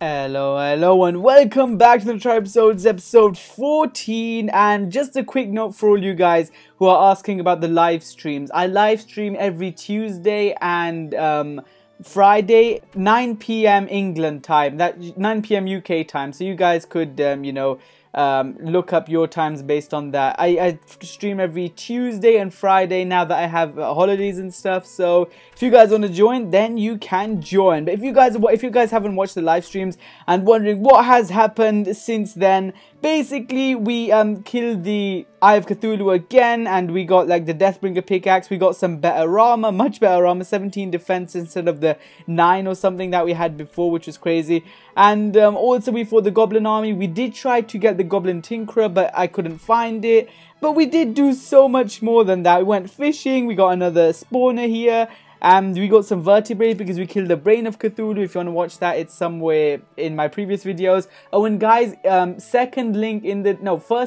Hello and welcome back to the Tribe Souls episode 14, and just a quick note for all you guys who are asking about the live streams. I live stream every Tuesday and Friday 9 PM England time, that 9 PM UK time, so you guys could you know, look up your times based on that. I stream every Tuesday and Friday now that I have holidays and stuff, so if you guys want to join, then you can join. But if you guys haven't watched the live streams and wondering what has happened since then, basically we killed the Eye of Cthulhu again, and we got like the Deathbringer pickaxe, we got some better armor, much better armor, 17 defense instead of the 9 or something that we had before, which was crazy. And also we fought the Goblin Army. We did try to get the Goblin Tinkerer, but I couldn't find it. But we did do so much more than that. We went fishing, we got another spawner here, and we got some vertebrae because we killed the Brain of Cthulhu. If you want to watch that, it's somewhere in my previous videos. Oh, and guys, first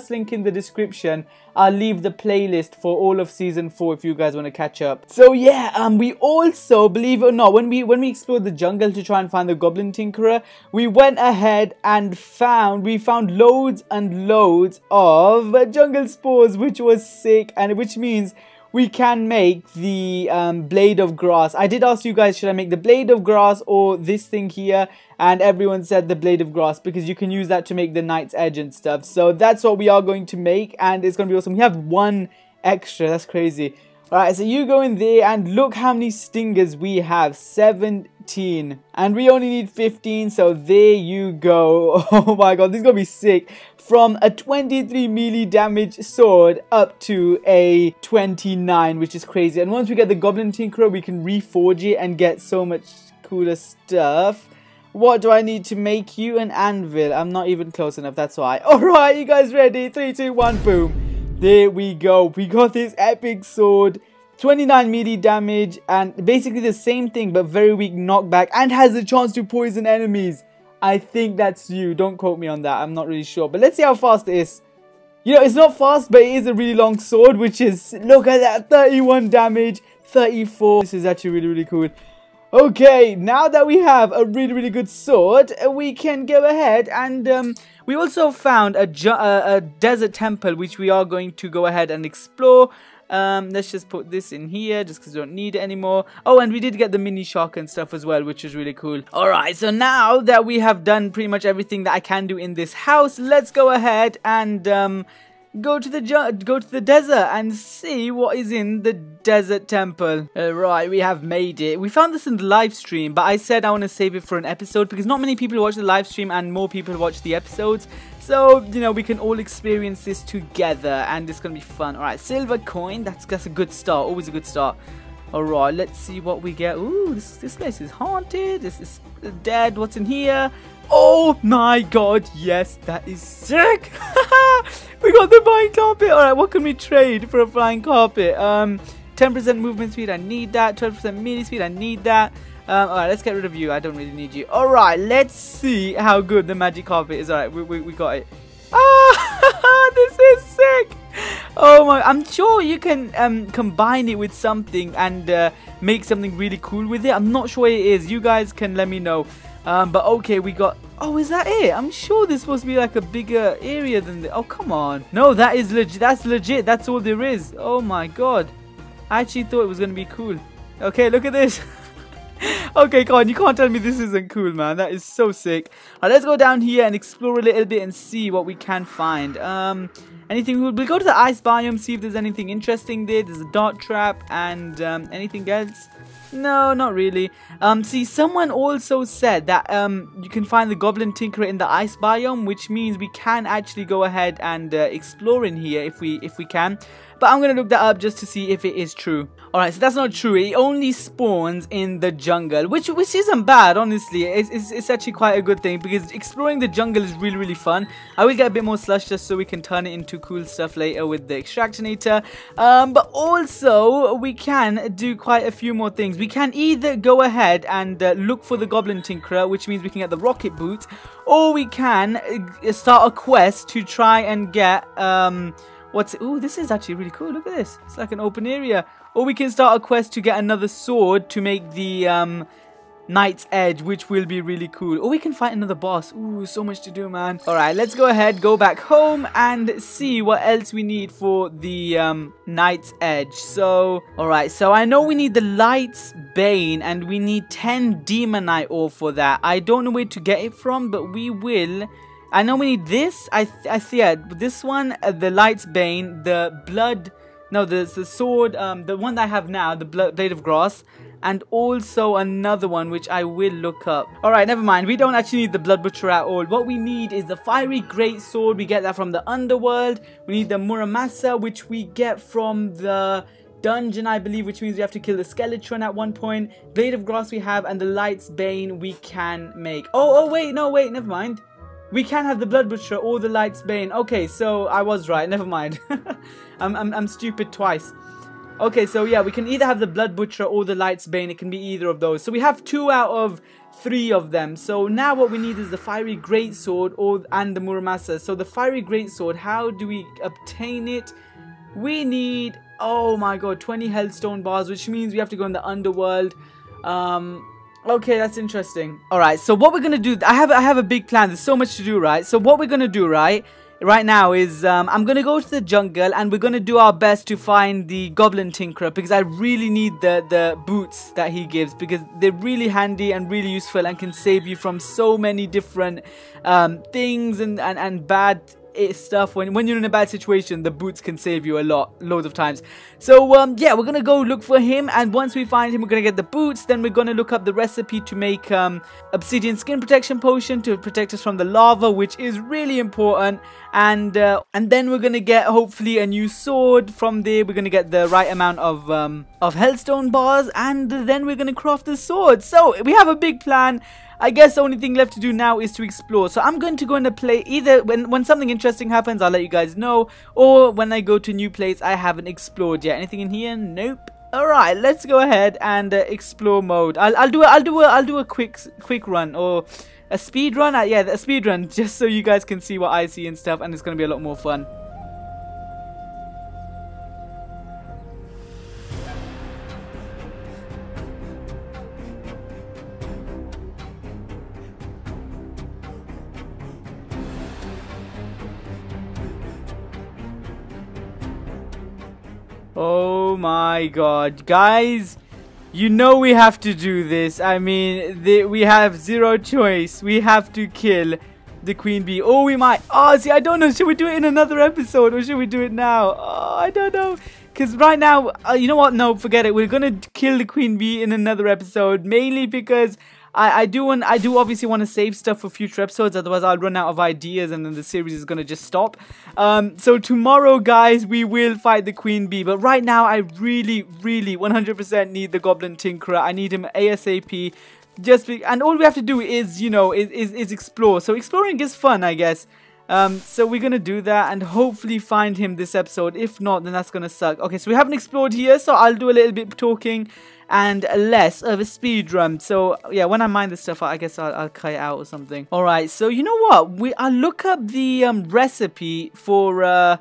link in the description, I'll leave the playlist for all of season 4 if you guys want to catch up. So yeah, we also, believe it or not, when we explored the jungle to try and find the Goblin Tinkerer, we went ahead and we found loads and loads of jungle spores, which was sick, and which means we can make the blade of grass. I did ask you guys, should I make the blade of grass or this thing here? And everyone said the blade of grass because you can use that to make the Knight's Edge and stuff. So that's what we are going to make, and it's going to be awesome. We have one extra, that's crazy. Alright, so you go in there and look how many stingers we have, 17. And we only need 15, so there you go. Oh my god, this is going to be sick. From a 23 melee damage sword up to a 29, which is crazy. And once we get the Goblin Tinkerer, we can reforge it and get so much cooler stuff. What do I need to make you? An anvil. I'm not even close enough, that's why. Alright, you guys ready? 3, 2, 1, boom. There we go. We got this epic sword. 29 melee damage, and basically the same thing, but very weak knockback, and has a chance to poison enemies. I think that's you. Don't quote me on that. I'm not really sure. But let's see how fast it is. You know, it's not fast, but it is a really long sword, which is... Look at that. 31 damage. 34. This is actually really, really cool. Okay, now that we have a really, really good sword, we can go ahead and... we also found a desert temple, which we are going to go ahead and explore. Let's just put this in here just because we don't need it anymore. Oh, and we did get the mini shark and stuff as well, which is really cool. Alright, so now that we have done pretty much everything that I can do in this house, let's go ahead and go to the desert and see what is in the desert temple. Alright, we have made it. We found this in the live stream, but I said I want to save it for an episode because not many people watch the live stream and more people watch the episodes. So, you know, we can all experience this together and it's going to be fun. Alright, silver coin. That's a good start. Always a good start. Alright, let's see what we get. Ooh, this place is haunted. This is dead. What's in here? Oh my god, yes, that is sick. We got the flying carpet. Alright, what can we trade for a flying carpet? 10% movement speed, I need that. 12% melee speed, I need that. Alright, let's get rid of you. I don't really need you. Alright, let's see how good the magic carpet is. Alright, we got it. Ah, this is sick. Oh my, I'm sure you can combine it with something and make something really cool with it. I'm not sure what it is. You guys can let me know. But okay, we got... Oh, is that it? I'm sure this supposed to be like a bigger area than the... Oh, come on. No, that is legit. That's legit. That's all there is. Oh my god. I actually thought it was going to be cool. Okay, look at this. Okay, come on. You can't tell me this isn't cool, man. That is so sick. Alright, let's go down here and explore a little bit and see what we can find. Anything... We'll go to the ice biome, see if there's anything interesting there. There's a dart trap and anything else. No, not really. See, someone also said that you can find the Goblin Tinkerer in the ice biome, which means we can actually go ahead and explore in here if we can. But I'm going to look that up just to see if it is true. Alright, so that's not true. It only spawns in the jungle, which isn't bad, honestly. It's actually quite a good thing because exploring the jungle is really, really fun. I will get a bit more slush just so we can turn it into cool stuff later with the Extractinator. But also, we can do quite a few more things. We can either go ahead and look for the Goblin Tinkerer, which means we can get the Rocket Boots, or we can start a quest to try and get... Ooh, this is actually really cool. Look at this. It's like an open area. Or we can start a quest to get another sword to make the Knight's Edge, which will be really cool. Or we can fight another boss. Ooh, so much to do, man. Alright, let's go ahead, go back home, and see what else we need for the Knight's Edge. So, alright, so I know we need the Light's Bane, and we need 10 Demonite Ore for that. I don't know where to get it from, but we will... I know we need this, yeah, this one, the Light's Bane, the blood, no, the sword, the one that I have now, the blade of grass, and also another one, which I will look up. Alright, never mind, we don't actually need the Blood Butcher at all. What we need is the Fiery Greatsword, we get that from the Underworld. We need the Muramasa, which we get from the... Dungeon, I believe, which means we have to kill the Skeletron at one point. Blade of Grass we have, and the Light's Bane we can make. Oh, wait, no, wait, never mind. We can have the Blood Butcher or the Light's Bane. Okay, so I was right, never mind. I'm stupid twice. Okay, so yeah, we can either have the Blood Butcher or the Light's Bane. It can be either of those. So we have 2 out of 3 of them. So now what we need is the Fiery Greatsword and the Muramasa. So the Fiery Greatsword, how do we obtain it? We need... oh my god, 20 Hellstone Bars, which means we have to go in the Underworld. Okay, that's interesting. Alright, so what we're gonna do... I have a big plan. There's so much to do, right? So what we're gonna do, right now is... I'm gonna go to the jungle, and we're gonna do our best to find the Goblin Tinkerer, because I really need the boots that he gives, because they're really handy and really useful and can save you from so many different things and bad... stuff. When you're in a bad situation, the boots can save you a lot, loads of times. So yeah, we're gonna go look for him, and once we find him, we're gonna get the boots. Then we're gonna look up the recipe to make Obsidian Skin Protection Potion to protect us from the lava, which is really important. And then we're gonna get hopefully a new sword. From there, we're gonna get the right amount of Hellstone Bars, and then we're gonna craft the sword. So we have a big plan. I guess the only thing left to do now is to explore. So I'm going to go into play either when something interesting happens, I'll let you guys know, or when I go to a new place I haven't explored yet. Anything in here? Nope. Alright, let's go ahead and explore mode. I'll do a quick run, or a speed run. Yeah, a speed run, just so you guys can see what I see and stuff, and it's going to be a lot more fun. Oh my god, guys, you know we have to do this. I mean, we have zero choice. We have to kill the Queen Bee. Oh, we might. Oh, see, I don't know. Should we do it in another episode, or should we do it now? Oh, I don't know. Because right now, you know what? No, forget it. We're going to kill the Queen Bee in another episode, mainly because... I do obviously want to save stuff for future episodes, otherwise I'll run out of ideas and then the series is going to just stop. So tomorrow, guys, we will fight the Queen Bee, but right now I really, really 100% need the Goblin Tinkerer. I need him ASAP. And all we have to do is, you know, is explore. So exploring is fun, I guess. So we're going to do that and hopefully find him this episode. If not, then that's going to suck. Okay, so we haven't explored here, so I'll do a little bit of talking and less of a speed run. So yeah, when I mine this stuff, I guess I'll cut it out or something. Alright, so you know what? I'll look up the recipe for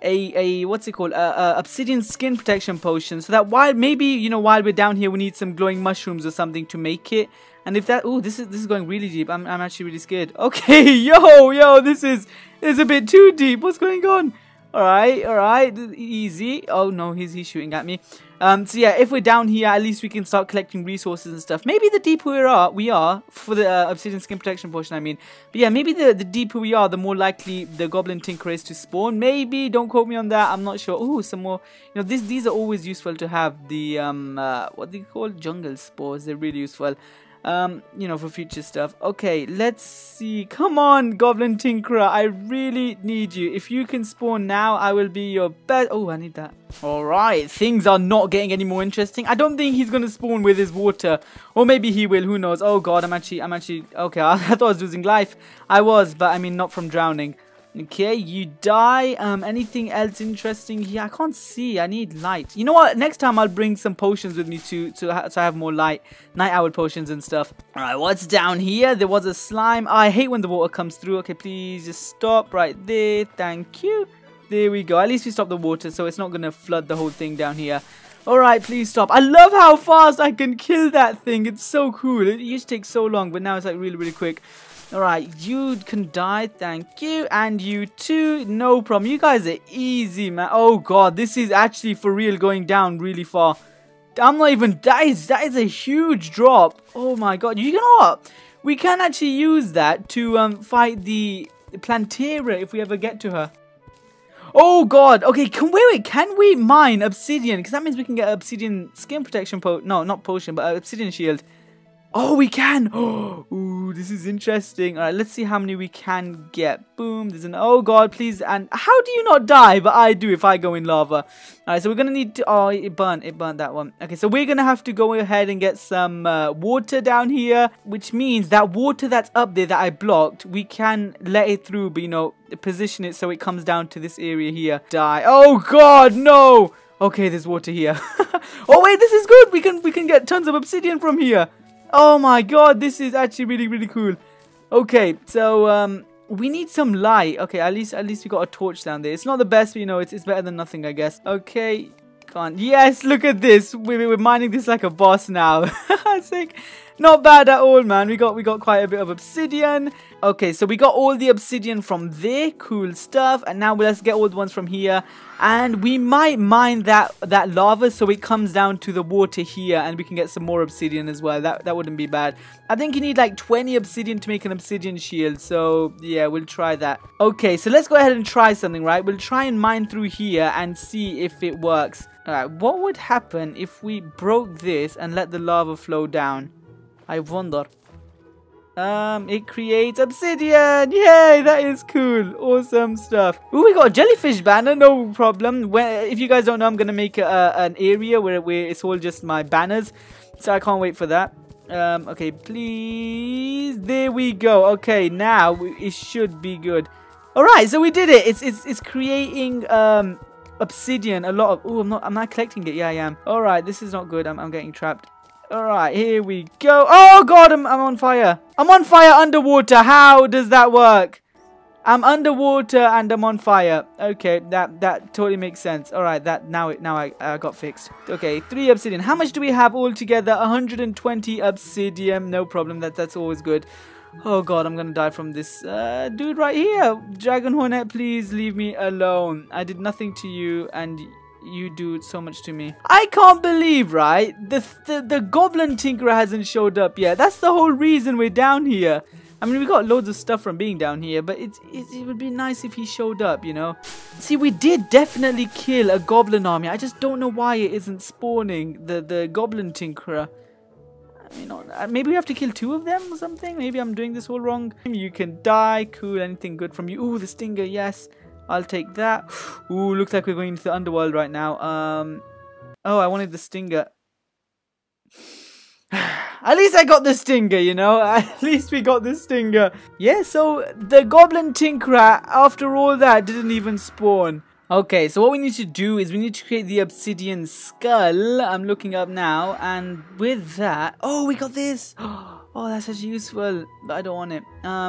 what's it called? Obsidian Skin Protection Potion. So that while we're down here, we need some glowing mushrooms or something to make it. And if that... ooh, this is going really deep. I'm actually really scared. Okay, yo, this is a bit too deep. What's going on? All right, easy. Oh no, he's shooting at me. So yeah, if we're down here, at least we can start collecting resources and stuff. Maybe the deeper we are for the Obsidian Skin Protection Potion, I mean. But yeah, maybe the deeper we are, the more likely the Goblin Tinkerer is to spawn. Maybe, don't quote me on that. I'm not sure. Ooh, some more. You know, these are always useful to have. The what they call jungle spores. They're really useful. You know, for future stuff. Okay, let's see. Come on, Goblin Tinkerer. I really need you. If you can spawn now, I will be your best. Oh, I need that. Alright, things are not getting any more interesting. I don't think he's gonna spawn with his water. Or maybe he will, who knows. Oh god, I'm actually... okay, I thought I was losing life. I was, but I mean, not from drowning. Okay, you die. Anything else interesting here? I can't see. I need light. You know what? Next time I'll bring some potions with me so I have more light. Night owl potions and stuff. Alright, what's down here? There was a slime. Oh, I hate when the water comes through. Okay, please just stop right there. Thank you. There we go. At least we stopped the water, so it's not going to flood the whole thing down here. Alright, please stop. I love how fast I can kill that thing. It's so cool. It used to take so long, but now it's like really, really quick. Alright, you can die, thank you, and you too, no problem. You guys are easy, man. Oh god, this is actually for real going down really far. I'm not even, that is a huge drop. Oh my god, you know what? We can actually use that to fight the Plantera if we ever get to her. Oh god, okay, can we mine obsidian? Because that means we can get obsidian skin protection obsidian shield. Oh, we can! Oh, ooh, this is interesting. Alright, let's see how many we can get. Boom, there's an... Oh, God, please. And how do you not die? But I do if I go in lava. Alright, so we're going to need to... Oh, it burnt that one. Okay, so we're going to have to go ahead and get some water down here. Which means that water that's up there that I blocked, we can let it through, but, you know, position it so it comes down to this area here. Die. Oh, God, no! Okay, there's water here. Oh, wait, this is good. We can get tons of obsidian from here. Oh my god, this is actually really, really cool. Okay, so we need some light. Okay, at least we got a torch down there. It's not the best, but you know, it's better than nothing, I guess. Okay, can't. Yes, look at this. We're mining this like a boss now. I think not bad at all, man. We got quite a bit of obsidian. Okay, so we got all the obsidian from there. Cool stuff. And now let's get all the ones from here. And we might mine that lava so it comes down to the water here. And we can get some more obsidian as well. That wouldn't be bad. I think you need like 20 obsidian to make an obsidian shield. So, yeah, we'll try that. Okay, so let's go ahead and try something, right? We'll try and mine through here and see if it works. Alright, what would happen if we broke this and let the lava flow down? I wonder. It creates obsidian. Yay, that is cool. Awesome stuff. Ooh, we got a jellyfish banner, no problem. If you guys don't know, I'm going to make an area where it's all just my banners. So I can't wait for that. Okay, please. There we go. Okay, now it should be good. Alright, so we did it. It's creating... obsidian, a lot of... Ooh, I'm not collecting it. Yeah, I am. Alright, this is not good. I'm getting trapped. Alright, here we go. Oh, God, I'm on fire. I'm on fire underwater. How does that work? I'm underwater and I'm on fire. Okay, that totally makes sense. Alright, now I got fixed. Okay, 3 obsidian. How much do we have altogether? 120 obsidian. No problem. That's always good. Oh god, I'm gonna die from this dude right here. Dragon Hornet, please leave me alone. I did nothing to you and you do so much to me. I can't believe, right? The Goblin Tinkerer hasn't showed up yet. That's the whole reason we're down here. I mean, we got loads of stuff from being down here, but it would be nice if he showed up, you know? See, we did definitely kill a Goblin Army. I just don't know why it isn't spawning the Goblin Tinkerer. You know, maybe we have to kill 2 of them or something. Maybe I'm doing this all wrong. You can die. Cool. Anything good from you? Ooh, the stinger. Yes, I'll take that. Ooh, looks like we're going into the underworld right now. Oh, I wanted the stinger. At least I got the stinger, you know. At least we got the stinger. Yeah, so the Goblin Tinkerer, after all that, didn't even spawn. Okay, so what we need to do is we need to create the obsidian skull. I'm looking up now, and with that... Oh, we got this! Oh, that's actually useful, but I don't want it.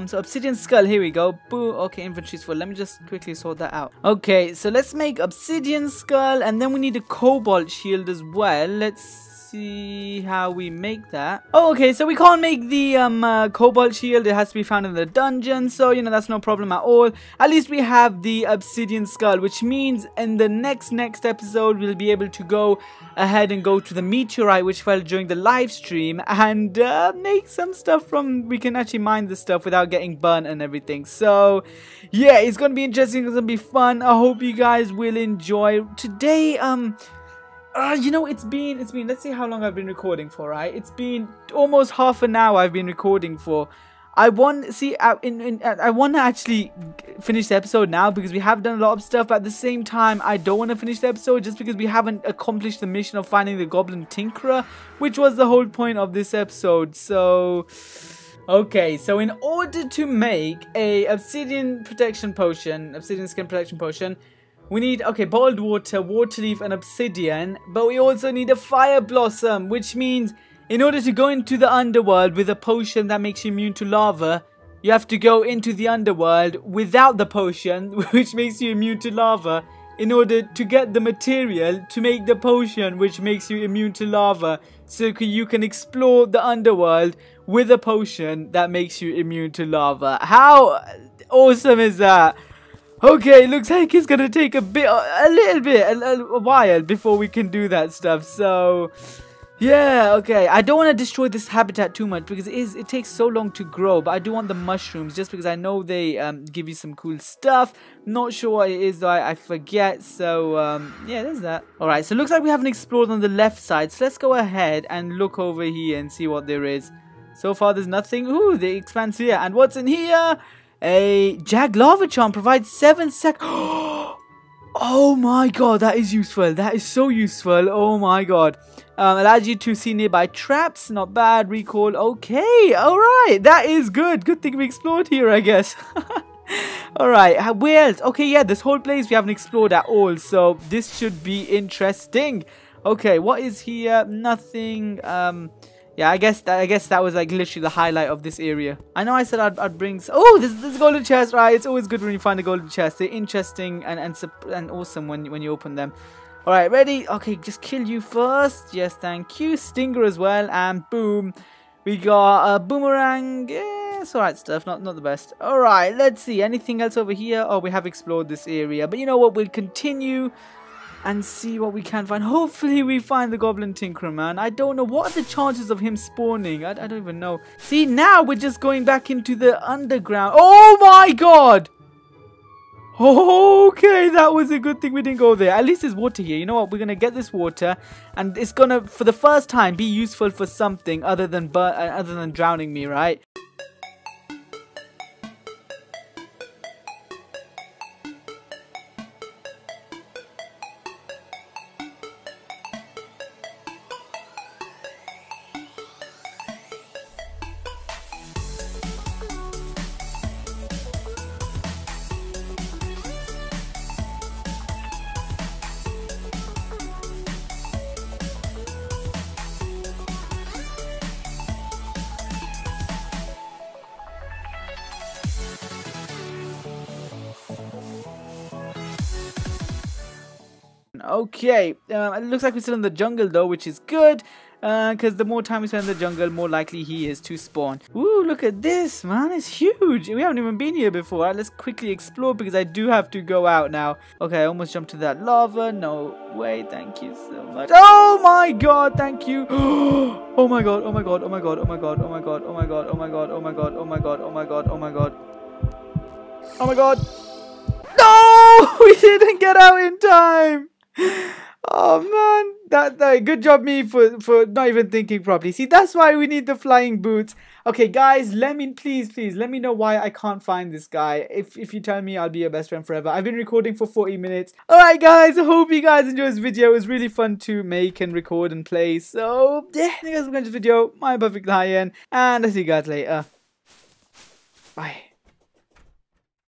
So obsidian skull, here we go. Boo! Okay, inventory's full. Let me just quickly sort that out. Okay, so let's make obsidian skull, and then we need a cobalt shield as well. Let's see how we make that. Oh, okay, so we can't make the cobalt shield. It has to be found in the dungeon, so you know, that's no problem at all. At least we have the obsidian skull, which means in the next episode we'll be able to go ahead and go to the meteorite which fell during the live stream and make some stuff from... we can actually mine this stuff without getting burnt and everything. So yeah, it's gonna be interesting, it's gonna be fun. I hope you guys will enjoy today. You know, it's been, let's see how long I've been recording for, right? It's been almost half an hour I've been recording for. I want to actually finish the episode now because we have done a lot of stuff, but at the same time, I don't want to finish the episode just because we haven't accomplished the mission of finding the Goblin Tinkerer, which was the whole point of this episode, so... Okay, so in order to make a obsidian skin protection potion, we need, okay, boiled water, waterleaf, and obsidian, but we also need a fire blossom, which means in order to go into the underworld with a potion that makes you immune to lava, you have to go into the underworld without the potion, which makes you immune to lava. in order to get the material to make the potion which makes you immune to lava, so you can explore the underworld with a potion that makes you immune to lava. How awesome is that? Okay, looks like it's gonna take a while before we can do that stuff, so yeah, okay. I don't want to destroy this habitat too much because it takes so long to grow, but I do want the mushrooms just because I know they give you some cool stuff. Not sure what it is though, I forget, so yeah, there's that. Alright, so looks like we haven't explored on the left side, so let's go ahead and look over here and see what there is. So far there's nothing. Ooh, the expanse here, and what's in here? A jag lava charm provides 7 seconds. Oh my god, that is useful. That is so useful. Oh my god. Allows you to see nearby traps. Not bad. Recall. Okay. Alright. That is good. Good thing we explored here, I guess. Alright. Where else? Okay, yeah. This whole place we haven't explored at all. So this should be interesting. Okay. What is here? Nothing. Yeah, I guess that was like literally the highlight of this area. I know I said I'd bring. Oh, this golden chest, right? It's always good when you find a golden chest. They're interesting and awesome when you open them. All right, ready? Okay, just kill you first. Yes, thank you. Stinger as well, and boom, we got a boomerang. Yeah, it's all right stuff. Not the best. All right, let's see anything else over here. Oh, we have explored this area, but you know what? We'll continue and see what we can find. Hopefully we find the Goblin Tinkerer, man. I don't know. What are the chances of him spawning? I don't even know. See, now we're just going back into the underground. Oh my god! Okay, that was a good thing we didn't go there. At least there's water here. You know what? We're going to get this water. And it's going to, for the first time, be useful for something other than drowning me, right? Okay, it looks like we're still in the jungle though, which is good, because the more time we spend in the jungle, more likely he is to spawn. Ooh, look at this, man, it's huge. We haven't even been here before. Right, let's quickly explore because I do have to go out now. Okay, I almost jumped to that lava. No way, thank you so much. Oh my god, thank you. Oh my god, oh my god, oh my god, oh my god, oh my god, oh my god, oh my god, oh my god, oh my god, oh my god, oh my god, oh my god. No, we didn't get out in time. Oh man, that good job me for not even thinking properly. See, that's why we need the flying boots. Okay guys, please let me know why I can't find this guy. If you tell me, I'll be your best friend forever. I've been recording for 40 minutes. Alright guys, I hope you guys enjoyed this video. It was really fun to make and record and play. So yeah, thank you guys for watching this video. My perfect lion, and I'll see you guys later. Bye.